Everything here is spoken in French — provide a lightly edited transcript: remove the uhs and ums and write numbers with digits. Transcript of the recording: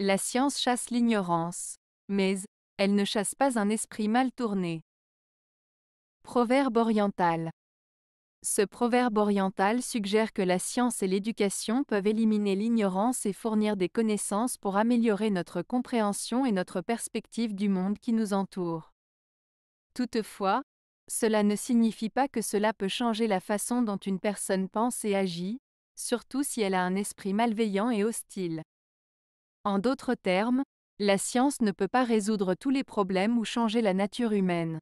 La science chasse l'ignorance, mais elle ne chasse pas un esprit mal tourné. Proverbe oriental. Ce proverbe oriental suggère que la science et l'éducation peuvent éliminer l'ignorance et fournir des connaissances pour améliorer notre compréhension et notre perspective du monde qui nous entoure. Toutefois, cela ne signifie pas que cela peut changer la façon dont une personne pense et agit, surtout si elle a un esprit malveillant et hostile. En d'autres termes, la science ne peut pas résoudre tous les problèmes ou changer la nature humaine.